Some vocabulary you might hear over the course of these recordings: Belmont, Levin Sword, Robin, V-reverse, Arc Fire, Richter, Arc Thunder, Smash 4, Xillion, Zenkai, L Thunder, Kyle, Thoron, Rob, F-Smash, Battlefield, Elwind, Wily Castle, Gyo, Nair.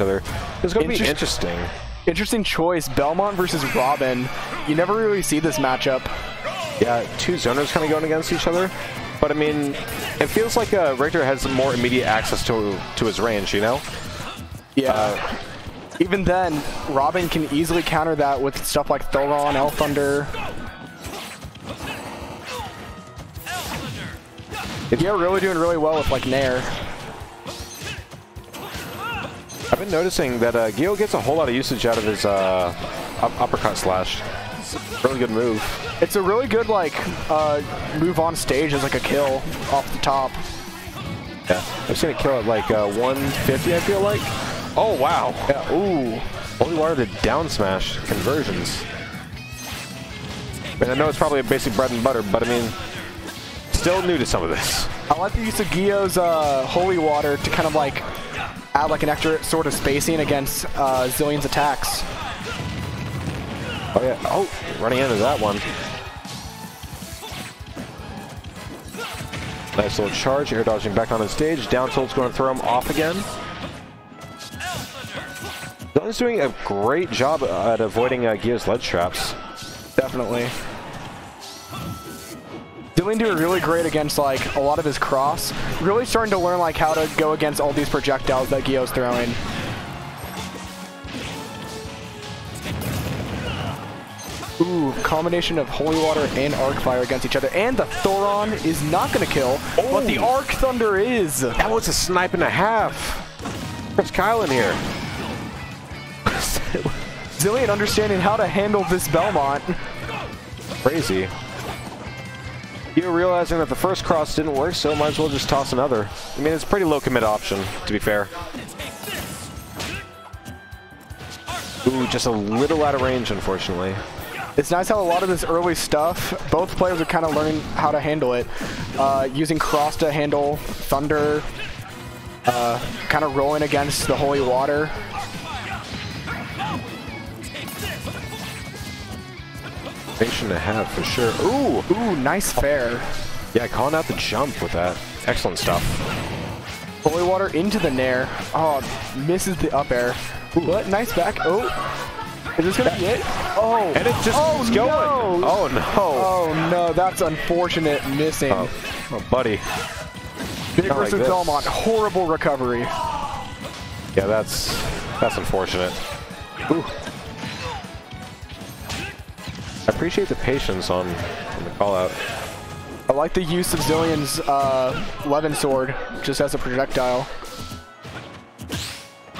each other. It's going to be interesting. Interesting choice. Belmont versus Robin. You never really see this matchup. Yeah, two zoners kind of going against each other. But, I mean, it feels like Richter has more immediate access to his range, you know? Yeah. Even then, Robin can easily counter that with stuff like Thoron, L Thunder. Yeah, really doing really well with, like, Nair. I've been noticing that Gyo gets a whole lot of usage out of his uppercut slash. Really good move. It's a really good, like, move on stage as, like, a kill off the top. Yeah, I've seen it kill at, like, 150, I feel like. Oh, wow. Yeah, ooh. Holy water to down smash conversions. I mean, I know it's probably a basic bread and butter, but, I mean, still new to some of this. I like the use of Gyo's holy water to kind of, like, add, like, an extra sort of spacing against Xillion's attacks. Oh, yeah. Oh, running into that one. Nice little charge. Air dodging back on the stage. Down tilt's going to throw him off again. Xillion's doing a great job at avoiding Gyo's ledge traps. Definitely. Xillion doing really great against, like, a lot of his cross. Really starting to learn, like, how to go against all these projectiles that Gyo's throwing. Ooh, combination of Holy Water and Arc Fire against each other. And the Thoron is not going to kill, but the Arc Thunder is. That was a snipe and a half. There's Kyle in here. Xillion understanding how to handle this Belmont. Crazy. You're realizing that the first cross didn't work, so might as well just toss another. I mean, it's a pretty low commit option, to be fair. Ooh, just a little out of range, unfortunately. It's nice how a lot of this early stuff, both players are kind of learning how to handle it. Using cross to handle Thunder, kind of rolling against the Holy Water. Station to have for sure. Ooh, ooh, nice fair. Yeah, calling out the jump with that. Excellent stuff. Holy Water into the Nair. Oh, misses the up air. Ooh, what? Nice back. Oh. Is this going to be it? Oh. And it just keeps going. No. Oh, no. Oh, no. That's unfortunate missing. Oh, oh buddy. Big versus like Belmont. Horrible recovery. Yeah, that's unfortunate. Ooh. I appreciate the patience on the call-out. I like the use of Xillion's Levin Sword just as a projectile.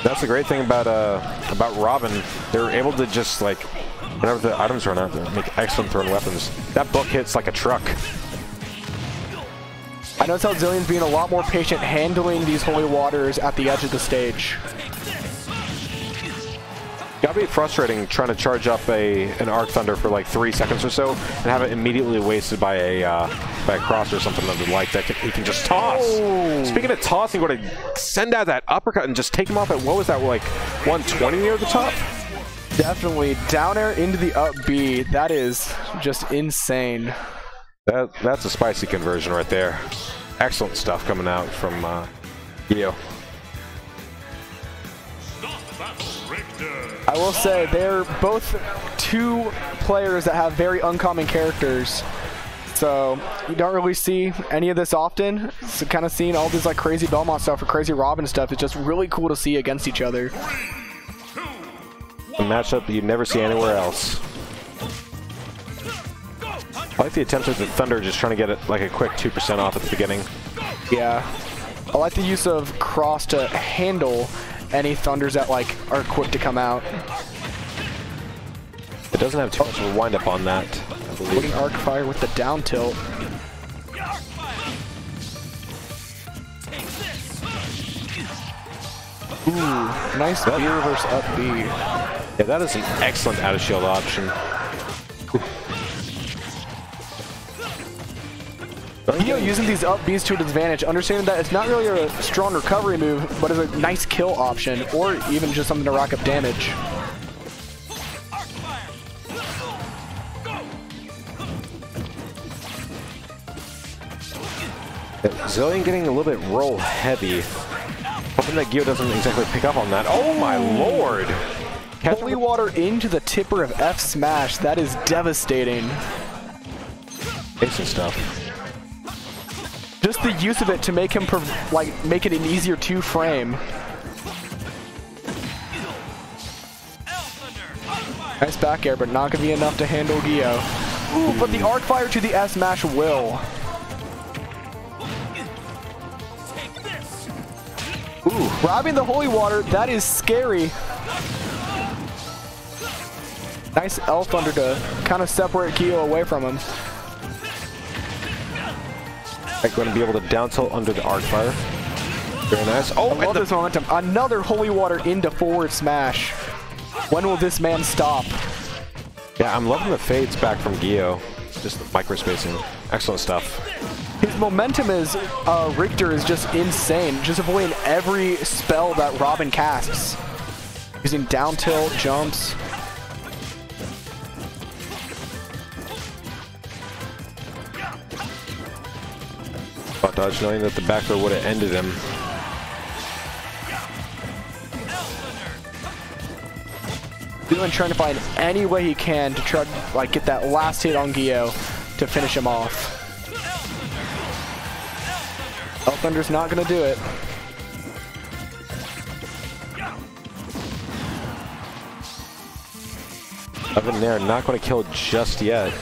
That's the great thing about Robin. They're able to just, like, whenever the items run out, they make excellent thrown weapons. That book hits like a truck. I notice how Xillion's being a lot more patient handling these holy waters at the edge of the stage. Gotta be frustrating trying to charge up an Arc Thunder for like 3 seconds or so and have it immediately wasted by a cross or something like that. He can just toss. Oh. Speaking of tossing, going to send out that uppercut and just take him off at, what was that, like 120 near the top? Definitely. Down air into the up B. That is just insane. That's a spicy conversion right there. Excellent stuff coming out from Gyo. I will say, they're both two players that have very uncommon characters, so you don't really see any of this often. So kind of seeing all this like crazy Belmont stuff or crazy Robin stuff is just really cool to see against each other. A matchup you never see anywhere else. I like the attempt at the Thunder, just trying to get it like a quick 2% off at the beginning. Yeah, I like the use of cross to handle any thunders that like are quick to come out. It doesn't have too much of a wind up on that. I believe. Putting Arc Fire with the down tilt. Ooh, nice V-reverse up B. Yeah, that is an excellent out of shield option. Gyo using these up Bs to an advantage, understanding that it's not really a strong recovery move, but it's a nice kill option, or even just something to rack up damage. Xillion getting a little bit roll heavy. Hoping Seems like Gyo doesn't exactly pick up on that. Oh my lord! Holy water into the tipper of F-Smash. That is devastating. Instant stuff. Just the use of it to make him, like, make it an easier two frame. Nice back air, but not going to be enough to handle Gyo. Ooh, but the Arc Fire to the F-Smash will. Ooh, robbing the holy water. That is scary. Nice L Thunder to kind of separate Gyo away from him. I'm going to be able to down tilt under the Arc Fire. Very nice. Oh, I love this momentum. Another holy water into forward smash. When will this man stop? Yeah, I'm loving the fades back from Gyo. Just the microspacing. Excellent stuff. His momentum is, Richter is just insane. Just avoiding every spell that Robin casts. Using down tilt, jumps. About dodge, knowing that the back throw would have ended him. Xillion trying to find any way he can to try to get that last hit on Gyo to finish him off. L Thunder's not gonna do it. Up in there, not gonna kill just yet.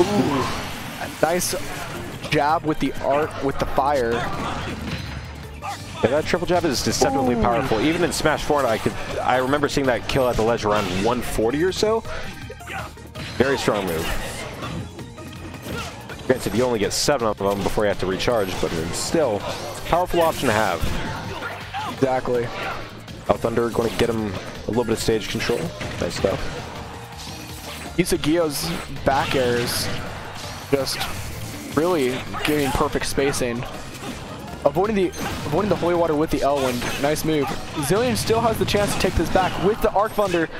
Ooh, nice jab with the fire. Yeah, that triple jab is deceptively powerful. Even in Smash 4, I remember seeing that kill at the ledge around 140 or so. Very strong move. Granted, you only get 7 of them before you have to recharge, but it's still a powerful option to have. Exactly. L Thunder going to get him a little bit of stage control. Nice stuff. Use of Gyo's back airs, just really giving perfect spacing. Avoiding the holy water with the Elwind. Nice move. Xillion still has the chance to take this back with the Arc Thunder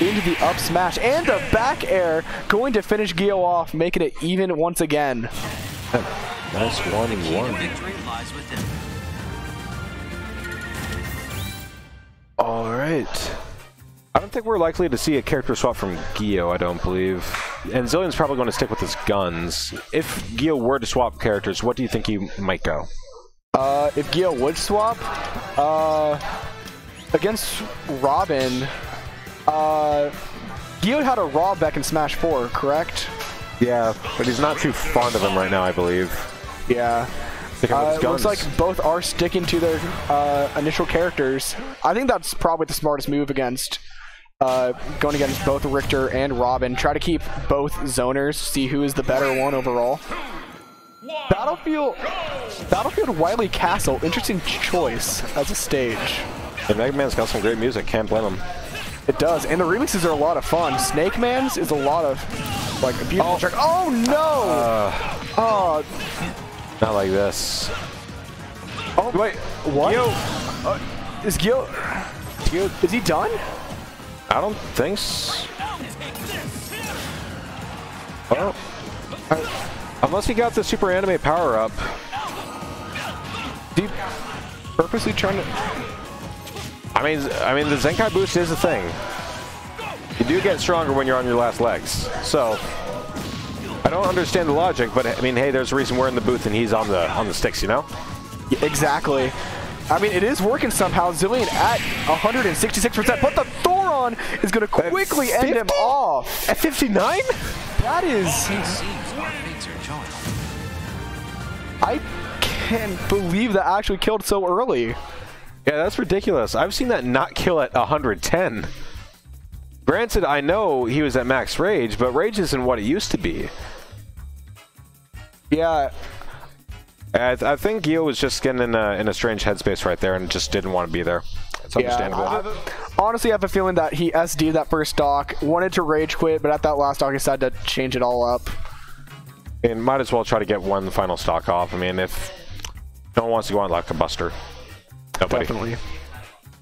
into the up smash and the back air, going to finish Gyo off, making it even once again. Nice 1-1. All right. I don't think we're likely to see a character swap from Gyo, I don't believe. And Xillion's probably going to stick with his guns. If Gyo were to swap characters, what do you think he might go? If Gyo would swap? Against Robin, Gyo had a Rob back in Smash 4, correct? Yeah, but he's not too fond of him right now, I believe. Yeah. It looks like both are sticking to their initial characters. I think that's probably the smartest move against... going against both Richter and Robin. Try to keep both zoners, see who is the better one overall. Battlefield Wily Castle, interesting choice as a stage. Yeah, Mega Man's got some great music, can't blame him. It does, and the remixes are a lot of fun. Snake Man's is a lot of, like, a beautiful track. Oh no! Not like this. Oh, wait, what? Gyo. Is he done? I don't think so. Well, unless he got the super anime power up. Is he purposely trying to? I mean, the Zenkai boost is a thing. You do get stronger when you're on your last legs. So I don't understand the logic, but I mean, hey, there's a reason we're in the booth and he's on the sticks, you know? Yeah, exactly. I mean, it is working somehow. Xillion at 166%, but the Thoron is going to quickly end him off. At 59? That is... I can't believe that actually killed so early. Yeah, that's ridiculous. I've seen that not kill at 110. Granted, I know he was at max rage, but rage isn't what it used to be. Yeah. I think Gyo was just getting in a strange headspace right there and just didn't want to be there. It's understandable. Yeah, honestly, I have a feeling that he SD'd that first stock, wanted to rage quit, but at that last stock, he decided to change it all up. And might as well try to get one final stock off. I mean, if no one wants to go on like a buster, nobody. Definitely.